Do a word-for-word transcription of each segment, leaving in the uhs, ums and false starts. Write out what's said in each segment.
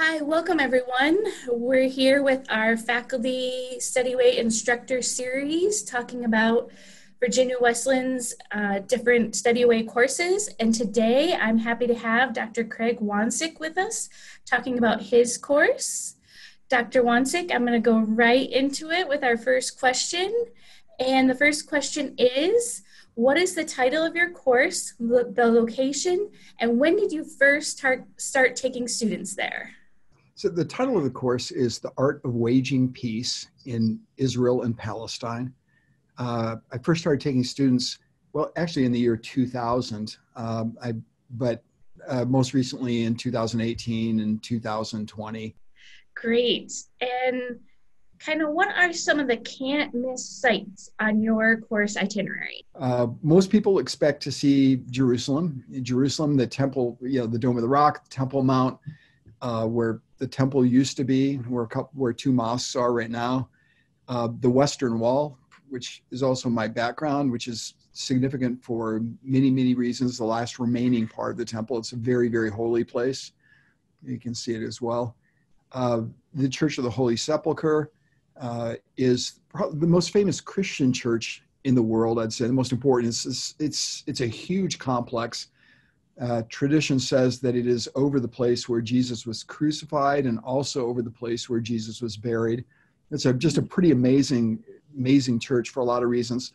Hi, welcome everyone. We're here with our faculty study way instructor series talking about Virginia Wesleyan's uh, different study way courses. And today I'm happy to have Doctor Craig Wansink with us talking about his course. Doctor Wansink, I'm gonna go right into it with our first question. And the first question is, what is the title of your course, lo- the location, and when did you first tar- start taking students there? So the title of the course is The Art of Waging Peace in Israel and Palestine. Uh, I first started taking students, well, actually in the year two thousand, um, I, but uh, most recently in two thousand eighteen and two thousand twenty. Great. And kind of what are some of the can't miss sites on your course itinerary? Uh, most people expect to see Jerusalem. In Jerusalem, the temple, you know, the Dome of the Rock, Temple Mount, uh, where the temple used to be, where a couple, where two mosques are right now, uh, the Western Wall, which is also my background, which is significant for many, many reasons. The last remaining part of the temple, it's a very, very holy place. You can see it as well. Uh, the Church of the Holy Sepulchre uh, is probably the most famous Christian church in the world. I'd say the most important. It's it's it's a huge complex. Uh, tradition says that it is over the place where Jesus was crucified and also over the place where Jesus was buried. It's a, just a pretty amazing, amazing church for a lot of reasons.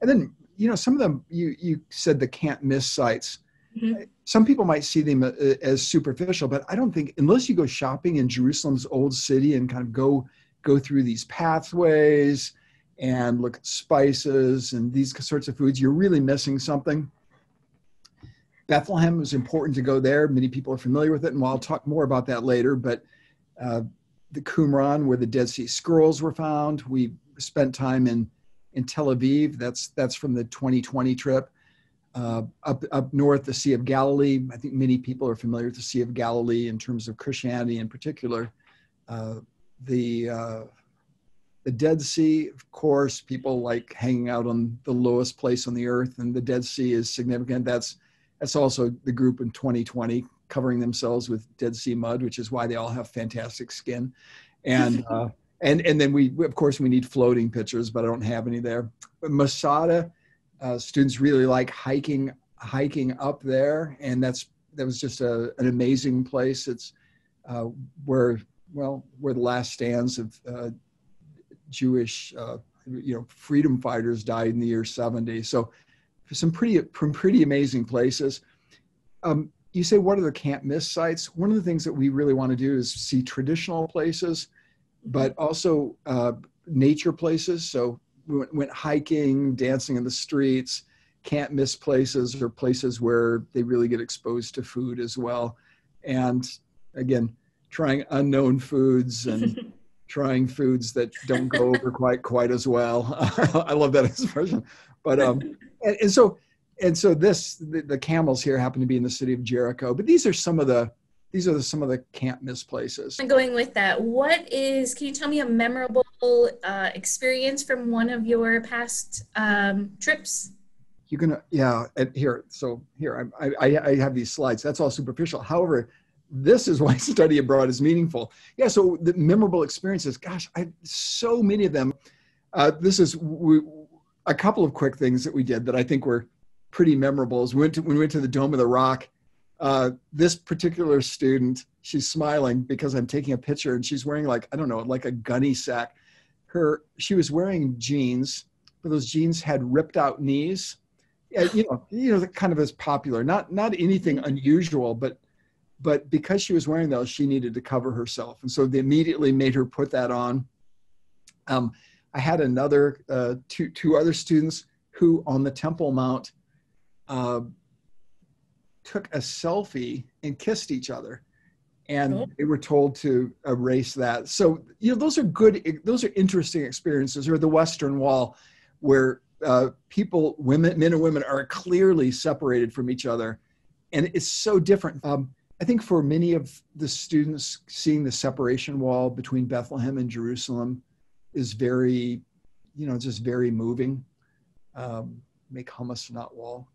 And then, you know, some of them, you, you said the can't miss sites. Mm-hmm. Some people might see them as superficial, but I don't think, unless you go shopping in Jerusalem's old city and kind of go, go through these pathways and look at spices and these sorts of foods, you're really missing something. Bethlehem was important to go there. Many people are familiar with it, and I'll talk more about that later. But uh, the Qumran, where the Dead Sea Scrolls were found, we spent time in in Tel Aviv. That's that's from the twenty twenty trip. Uh, up up north, the Sea of Galilee. I think many people are familiar with the Sea of Galilee in terms of Christianity in particular. Uh, the uh, the Dead Sea, of course, people like hanging out on the lowest place on the earth, and the Dead Sea is significant. That's That's also the group in twenty twenty covering themselves with Dead Sea mud, which is why they all have fantastic skin. And uh, and and then we, of course, we need floating pictures, but I don't have any there. But Masada, uh, students really like hiking hiking up there, and that's that was just a, an amazing place. It's uh, where well where the last stands of uh, Jewish uh, you know freedom fighters died in the year seventy. So. Some pretty from pretty amazing places. Um, you say, what are the can't miss sites? One of the things that we really want to do is see traditional places, but also uh, nature places. So we went, went hiking, dancing in the streets, can't miss places, or places where they really get exposed to food as well. And again, trying unknown foods and trying foods that don't go over quite quite as well. I love that expression. But um, and, and so and so this the, the camels here happen to be in the city of Jericho. But these are some of the these are the, some of the can't miss places. And going with that, what is? Can you tell me a memorable uh, experience from one of your past um, trips? You're gonna yeah and here so here I, I I have these slides. That's all superficial. However, this is why study abroad is meaningful. Yeah. So the memorable experiences. Gosh, I so many of them. Uh, this is we. A couple of quick things that we did that I think were pretty memorable is we went to, when we went to the Dome of the Rock, uh, this particular student, she's smiling because I'm taking a picture and she's wearing like, I don't know, like a gunny sack. Her, she was wearing jeans, but those jeans had ripped out knees. Yeah, you know, you know, kind of as popular, not, not anything unusual, but, but because she was wearing those, she needed to cover herself. And so they immediately made her put that on. Um, I had another, uh, two, two other students who on the Temple Mount uh, took a selfie and kissed each other. And cool. They were told to erase that. So, you know, those are good, those are interesting experiences. Or the Western Wall where uh, people, women, men and women are clearly separated from each other. And it's so different. Um, I think for many of the students, seeing the separation wall between Bethlehem and Jerusalem is very, you know, just very moving. Um, make hummus, not wall.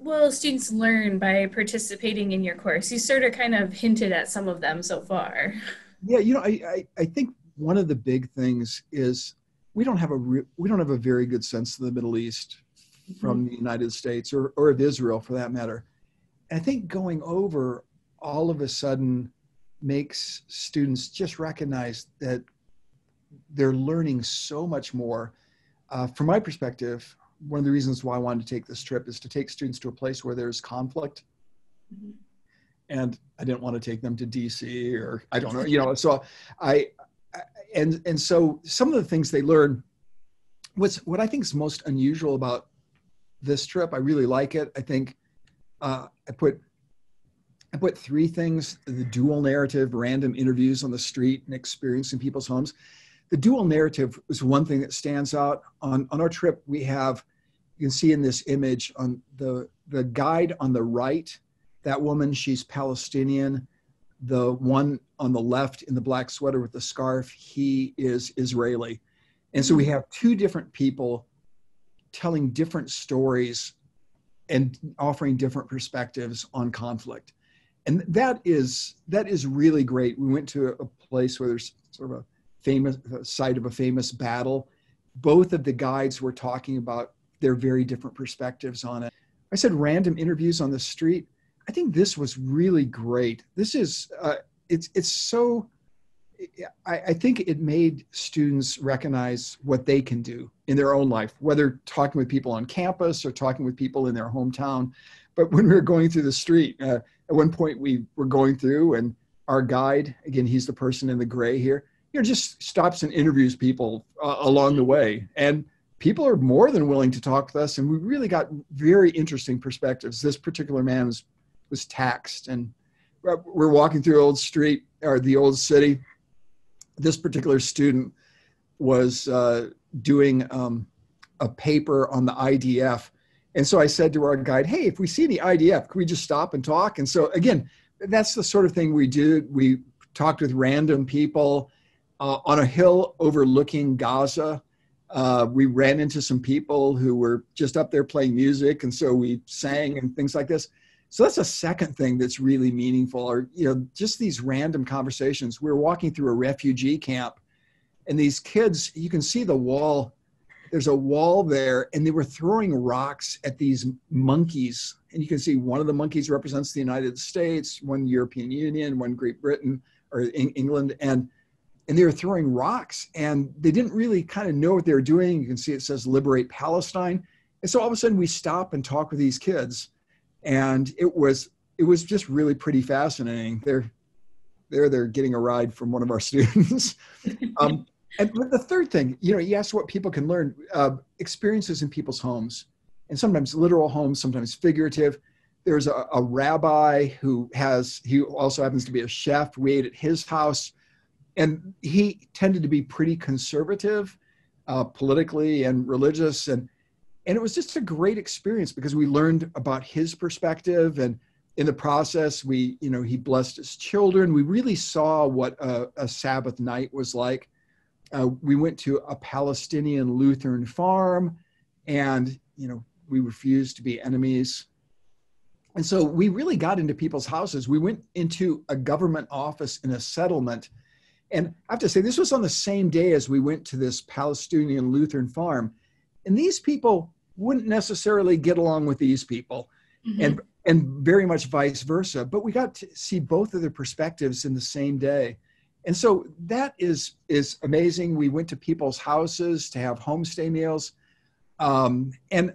Well, students learn by participating in your course. You sort of kind of hinted at some of them so far. Yeah, you know, I, I, I think one of the big things is we don't have a re we don't have a very good sense of the Middle East from the United States or, or of Israel for that matter. And I think going over all of a sudden makes students just recognize that they're learning so much more. Uh, from my perspective, one of the reasons why I wanted to take this trip is to take students to a place where there's conflict. Mm-hmm. And I didn't want to take them to D C or I don't know, you know, so I, I and, and so some of the things they learn, what's, what I think is most unusual about this trip, I really like it. I think uh, I put, I put three things: the dual narrative, random interviews on the street and experience in people's homes. The dual narrative is one thing that stands out. On, on our trip, we have, you can see in this image on the, the guide on the right, that woman, she's Palestinian. The one on the left in the black sweater with the scarf, he is Israeli. And so we have two different people telling different stories and offering different perspectives on conflict. And that is, that is really great. We went to a place where there's sort of a famous a site of a famous battle. Both of the guides were talking about their very different perspectives on it. I said random interviews on the street. I think this was really great. This is, uh, it's, it's so, I, I think it made students recognize what they can do in their own life, whether talking with people on campus or talking with people in their hometown. But when we were going through the street, uh, at one point we were going through and our guide, again, he's the person in the gray here, you know, just stops and interviews people uh, along the way. And people are more than willing to talk with us. And we really got very interesting perspectives. This particular man was, was taxed, and we're walking through old street or the old city. This particular student was uh, doing um, a paper on the I D F. And so I said to our guide, hey, if we see the I D F, can we just stop and talk? And so again, that's the sort of thing we do. We talked with random people uh, on a hill overlooking Gaza. Uh, we ran into some people who were just up there playing music. And so we sang and things like this. So that's a second thing that's really meaningful, or, you know, just these random conversations. We were walking through a refugee camp, and these kids, you can see the wall. There's a wall there, and they were throwing rocks at these monkeys. And you can see one of the monkeys represents the United States, one European Union, one Great Britain or in England. And, and they were throwing rocks, and they didn't really kind of know what they were doing. You can see it says Liberate Palestine. And so all of a sudden we stop and talk with these kids. And it was, it was just really pretty fascinating. They're, they're, they're getting a ride from one of our students. um, and the third thing, you know, you asked what people can learn, uh, experiences in people's homes, and sometimes literal homes, sometimes figurative. There's a, a rabbi who has, he also happens to be a chef. We ate at his house, and he tended to be pretty conservative, uh, politically and religious. And And it was just a great experience because we learned about his perspective, and in the process, we, you know, he blessed his children. We really saw what a, a Sabbath night was like. Uh, we went to a Palestinian Lutheran farm, and, you know, we refused to be enemies. And so we really got into people's houses. We went into a government office in a settlement. And I have to say, this was on the same day as we went to this Palestinian Lutheran farm. And these people wouldn't necessarily get along with these people, mm-hmm. and, and very much vice versa. But we got to see both of their perspectives in the same day. And so that is, is amazing. We went to people's houses to have homestay meals, um, and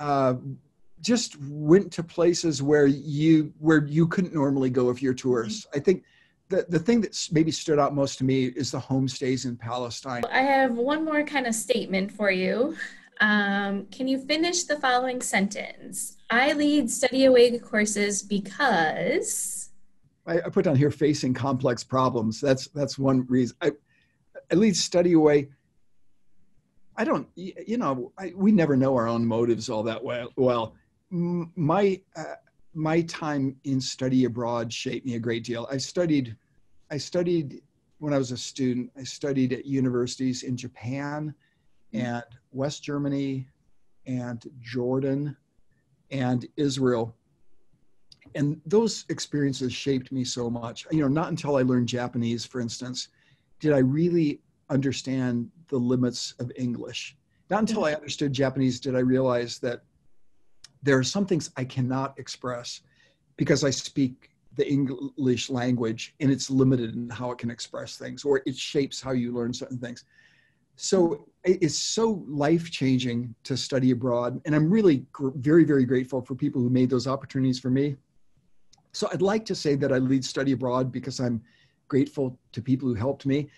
uh, just went to places where you, where you couldn't normally go if you're tourists. Mm-hmm. I think The, the thing that maybe stood out most to me is the homestays in Palestine. I have one more kind of statement for you. Um, can you finish the following sentence? I lead study away courses because... I, I put down here facing complex problems. That's, that's one reason. I, I lead study away. I don't, you know, I, we never know our own motives all that well. Well, my... Uh, My time in study abroad shaped me a great deal. I studied, I studied when I was a student, I studied at universities in Japan and West Germany and Jordan and Israel. And those experiences shaped me so much. You know, not until I learned Japanese, for instance, did I really understand the limits of English. Not until I understood Japanese did I realize that there are some things I cannot express because I speak the English language and it's limited in how it can express things, or it shapes how you learn certain things. So it's so life-changing to study abroad. And I'm really gr- very, very grateful for people who made those opportunities for me. So I'd like to say that I lead study abroad because I'm grateful to people who helped me.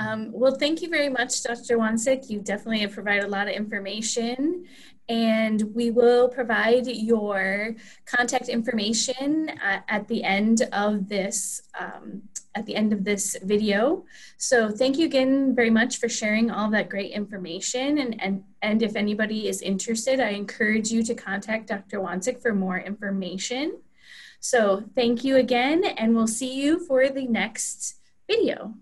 Um, well, thank you very much, Doctor Wansink. You definitely have provided a lot of information, and we will provide your contact information at, at the end of this um, at the end of this video. So thank you again very much for sharing all that great information. And, and, and if anybody is interested, I encourage you to contact Doctor Wansink for more information. So thank you again, and we'll see you for the next video.